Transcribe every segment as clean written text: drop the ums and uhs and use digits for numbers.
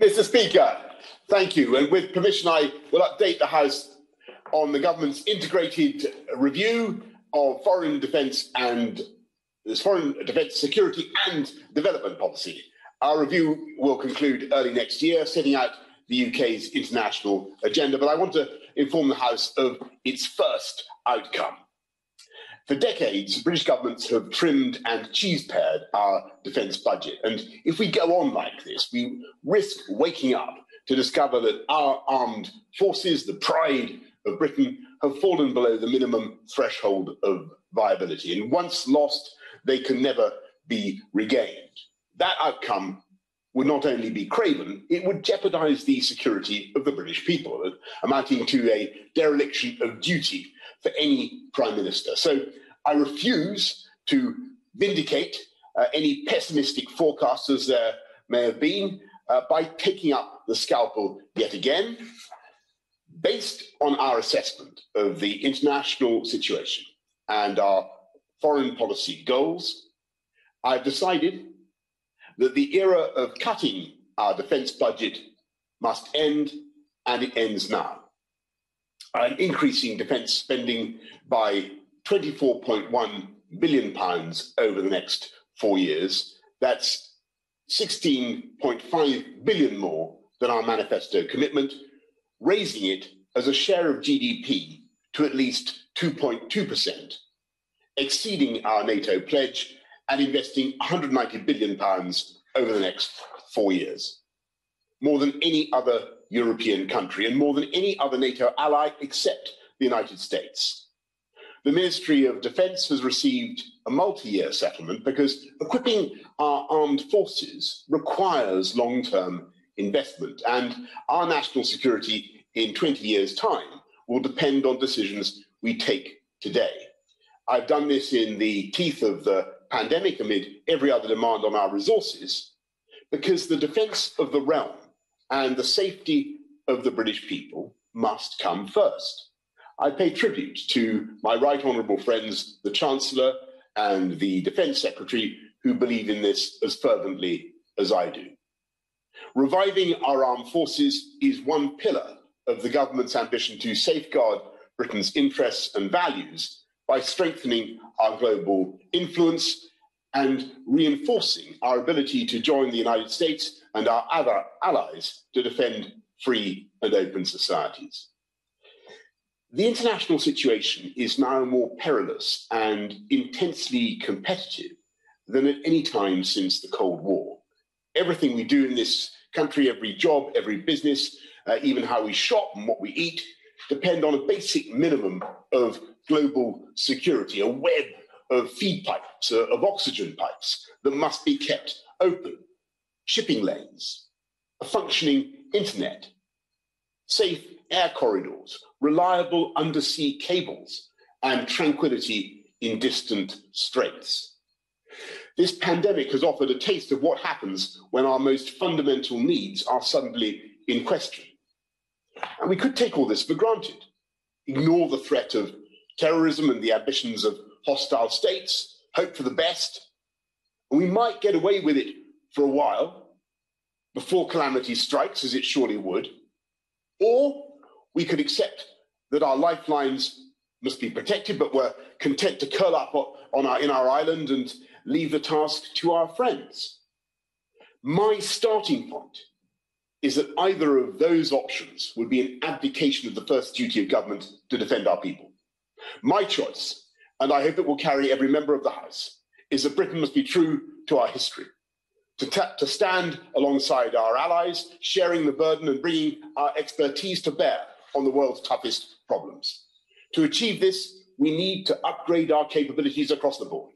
Mr. Speaker, thank you. And with permission, I will update the House on the government's integrated review of foreign defence, security and development policy. Our review will conclude early next year, setting out the UK's international agenda, but I want to inform the House of its first outcome. For decades, British governments have trimmed and cheese-pared our defence budget, and if we go on like this, we risk waking up to discover that our armed forces, the pride of Britain, have fallen below the minimum threshold of viability, and once lost, they can never be regained. That outcome would not only be craven, it would jeopardise the security of the British people, amounting to a dereliction of duty for any Prime Minister. So I refuse to vindicate any pessimistic forecasts as there may have been by taking up the scalpel yet again. Based on our assessment of the international situation and our foreign policy goals, I've decided that the era of cutting our defence budget must end, and it ends now. I'm increasing defence spending by £24.1 billion over the next 4 years. That's £16.5 billion more than our manifesto commitment, raising it as a share of GDP to at least 2.2%, exceeding our NATO pledge, and investing £190 billion over the next 4 years. More than any other European country and more than any other NATO ally except the United States. The Ministry of Defence has received a multi-year settlement because equipping our armed forces requires long-term investment, and our national security in 20 years' time will depend on decisions we take today. I've done this in the teeth of the pandemic, amid every other demand on our resources, because the defence of the realm and the safety of the British people must come first. I pay tribute to my right honourable friends, the Chancellor and the Defence Secretary, who believe in this as fervently as I do. Reviving our armed forces is one pillar of the government's ambition to safeguard Britain's interests and values by strengthening our global influence and reinforcing our ability to join the United States and our other allies to defend free and open societies. The international situation is now more perilous and intensely competitive than at any time since the Cold War. Everything we do in this country, every job, every business, even how we shop and what we eat, depend on a basic minimum of global security, a web of feed pipes, of oxygen pipes that must be kept open, shipping lanes, a functioning internet, safe air corridors, reliable undersea cables, and tranquility in distant straits. This pandemic has offered a taste of what happens when our most fundamental needs are suddenly in question. And we could take all this for granted, ignore the threat of terrorism and the ambitions of hostile states, hope for the best. We might get away with it for a while before calamity strikes, as it surely would, or we could accept that our lifelines must be protected, but we're content to curl up in our island and leave the task to our friends. My starting point is that either of those options would be an abdication of the first duty of government to defend our people. My choice, and I hope it will carry every member of the House, is that Britain must be true to our history, to stand alongside our allies, sharing the burden and bringing our expertise to bear on the world's toughest problems. To achieve this, we need to upgrade our capabilities across the board.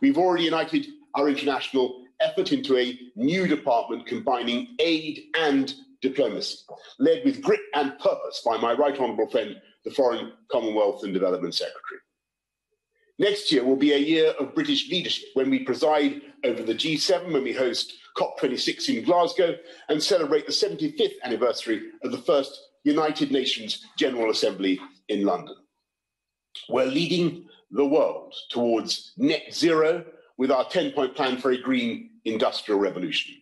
We've already united our international effort into a new department combining aid and diplomacy, led with grit and purpose by my right honourable friend, the Foreign, Commonwealth and Development Secretary. Next year will be a year of British leadership when we preside over the G7, when we host COP26 in Glasgow and celebrate the 75th anniversary of the first United Nations General Assembly in London. We're leading the world towards net zero with our 10-point plan for a green industrial revolution.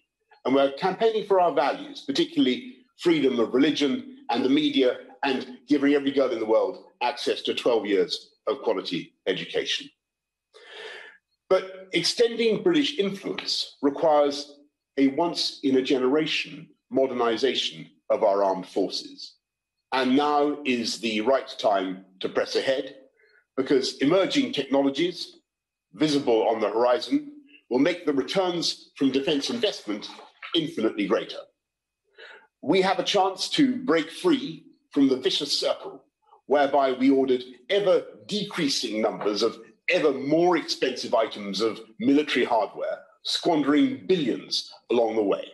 And we're campaigning for our values, particularly freedom of religion and the media, and giving every girl in the world access to 12 years of quality education. But extending British influence requires a once-in-a-generation modernization of our armed forces. And now is the right time to press ahead, because emerging technologies visible on the horizon will make the returns from defense investment infinitely greater. We have a chance to break free from the vicious circle whereby we ordered ever-decreasing numbers of ever more expensive items of military hardware, squandering billions along the way.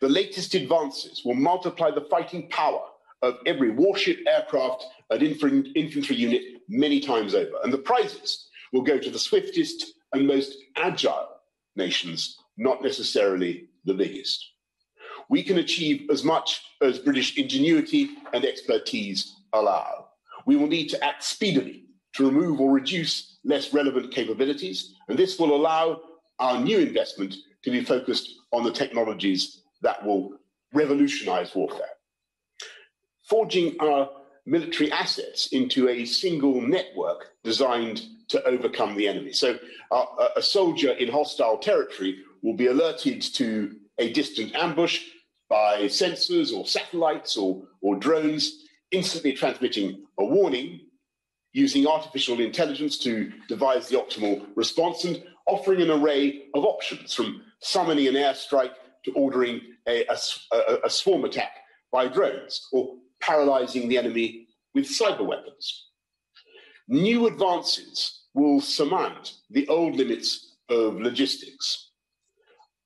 The latest advances will multiply the fighting power of every warship, aircraft, and infantry unit many times over. And the prizes will go to the swiftest and most agile nations, not necessarily the biggest. We can achieve as much as British ingenuity and expertise allow. We will need to act speedily to remove or reduce less relevant capabilities, and this will allow our new investment to be focused on the technologies that will revolutionize warfare. Forging our military assets into a single network designed to overcome the enemy. So a soldier in hostile territory will be alerted to a distant ambush by sensors or satellites or drones, instantly transmitting a warning, using artificial intelligence to devise the optimal response, and offering an array of options, from summoning an airstrike to ordering a swarm attack by drones, or paralyzing the enemy with cyber weapons. New advances will surmount the old limits of logistics.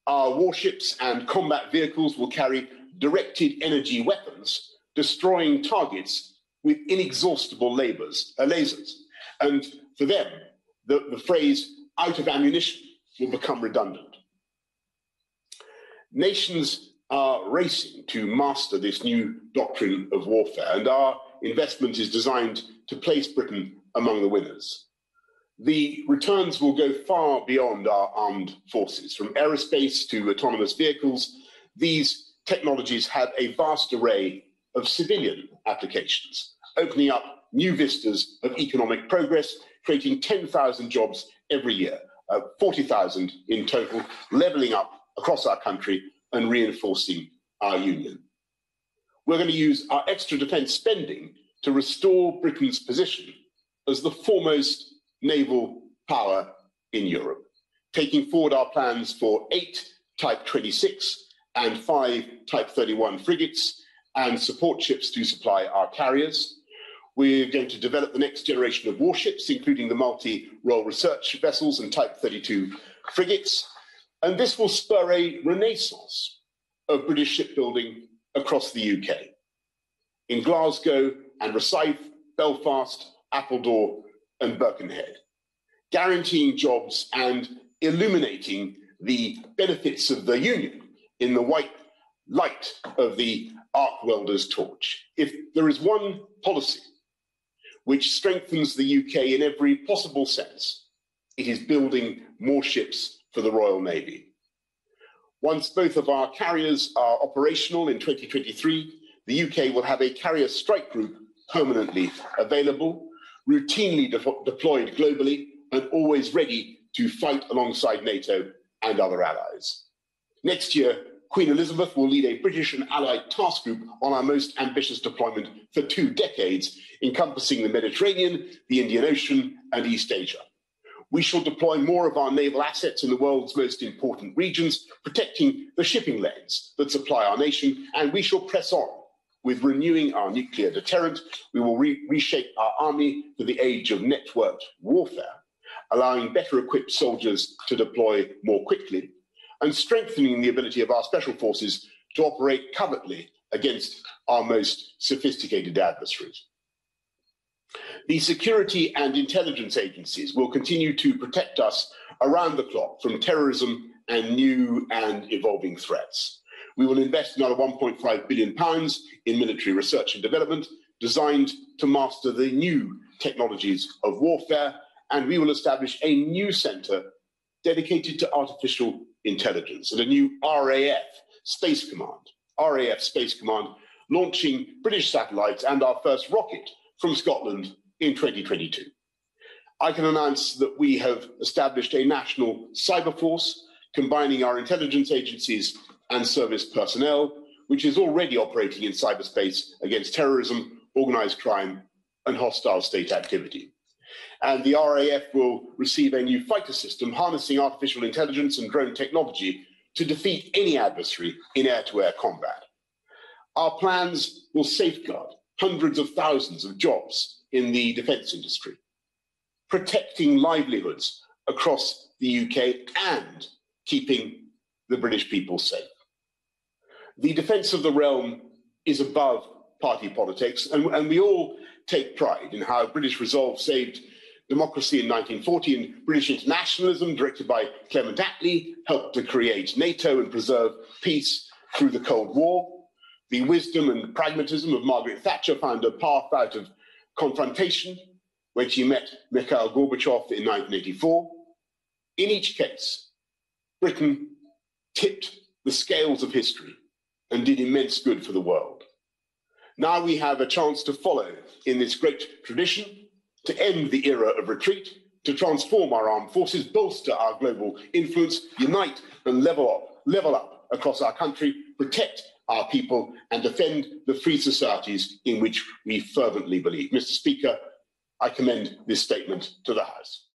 Our warships and combat vehicles will carry directed energy weapons, destroying targets with inexhaustible lasers. And for them, the phrase "out of ammunition" will become redundant. Nations are racing to master this new doctrine of warfare, and our investment is designed to place Britain among the winners. The returns will go far beyond our armed forces. From aerospace to autonomous vehicles, these technologies have a vast array of civilian applications, opening up new vistas of economic progress, creating 10,000 jobs every year, 40,000 in total, levelling up across our country and reinforcing our union. We're going to use our extra defence spending to restore Britain's position as the foremost naval power in Europe, taking forward our plans for 8 Type 26 and 5 Type 31 frigates and support ships to supply our carriers. We're going to develop the next generation of warships, including the multi-role research vessels and Type 32 frigates. And this will spur a renaissance of British shipbuilding across the UK. In Glasgow and Rosyth, Belfast, Appledore and Birkenhead, guaranteeing jobs and illuminating the benefits of the union in the white light of the arc welder's torch. If there is one policy which strengthens the UK in every possible sense, it is building more ships for the Royal Navy. Once both of our carriers are operational in 2023, the UK will have a carrier strike group permanently available, routinely deployed globally, and always ready to fight alongside NATO and other allies. Next year, Queen Elizabeth will lead a British and allied task group on our most ambitious deployment for 2 decades, encompassing the Mediterranean, the Indian Ocean, and East Asia. We shall deploy more of our naval assets in the world's most important regions, protecting the shipping lanes that supply our nation, and we shall press on with renewing our nuclear deterrent. We will reshape our army for the age of networked warfare, allowing better equipped soldiers to deploy more quickly, and strengthening the ability of our special forces to operate covertly against our most sophisticated adversaries. The security and intelligence agencies will continue to protect us around the clock from terrorism and new and evolving threats. We will invest another £1.5 billion in military research and development designed to master the new technologies of warfare, and we will establish a new centre dedicated to artificial intelligence at a new RAF Space Command. RAF Space Command launching British satellites and our first rocket from Scotland in 2022. I can announce that we have established a national cyber force combining our intelligence agencies and service personnel, which is already operating in cyberspace against terrorism, organised crime and hostile state activity. And the RAF will receive a new fighter system harnessing artificial intelligence and drone technology to defeat any adversary in air-to-air combat. Our plans will safeguard hundreds of thousands of jobs in the defence industry, protecting livelihoods across the UK and keeping the British people safe. The defence of the realm is above party politics, and we all take pride in how British resolve saved democracy in 1940, and British internationalism, directed by Clement Attlee, helped to create NATO and preserve peace through the Cold War. The wisdom and pragmatism of Margaret Thatcher found a path out of confrontation when she met Mikhail Gorbachev in 1984. In each case, Britain tipped the scales of history and did immense good for the world. Now we have a chance to follow in this great tradition, to end the era of retreat, to transform our armed forces, bolster our global influence, unite and level up across our country, protect our people and defend the free societies in which we fervently believe. Mr. Speaker, I commend this statement to the House.